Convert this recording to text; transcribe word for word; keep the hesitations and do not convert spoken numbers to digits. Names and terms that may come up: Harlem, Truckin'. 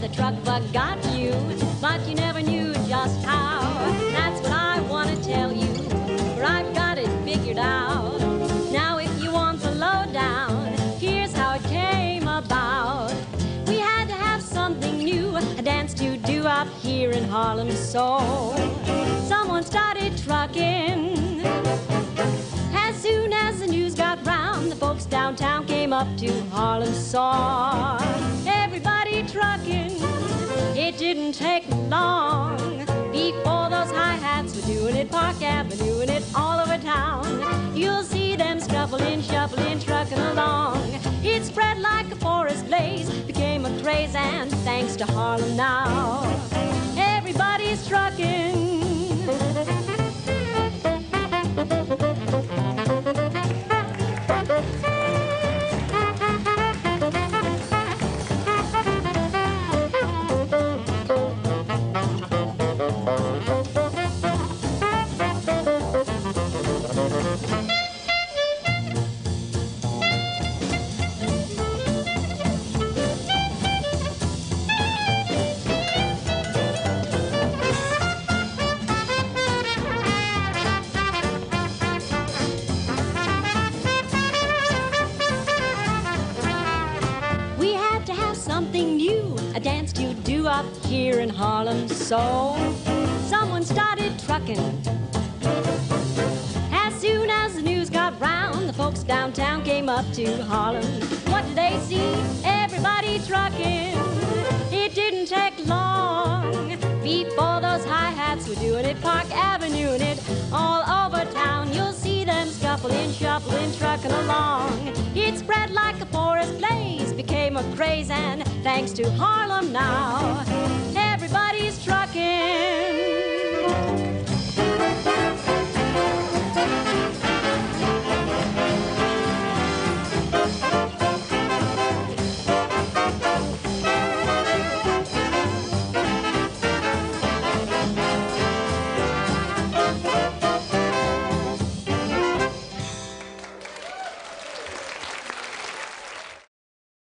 The truck bug got you, but you never knew just how. That's what I want to tell you, for I've got it figured out. Now if you want the lowdown, here's how it came about. We had to have something new, a dance to do up here in Harlem, so someone started trucking. As soon as the news got round, the folks downtown came up to Harlem, saw everybody trucking. It didn't take long before those hi-hats were doing it, Park Avenue, doing it all over town. You'll see them scuffling, shuffling, trucking along. It spread like a forest blaze, became a craze, and thanks to Harlem now, everybody's trucking. Something new, a dance to do up here in Harlem, so someone started trucking. As soon as the news got round, the folks downtown came up to Harlem. What did they see? Everybody trucking. It didn't take long before those hi-hats were doing it, Park Avenue and it all over town. You'll see them scuffling, shuffling, trucking along. It spread like a forest blaze, became a craze, and thanks to Harlem now,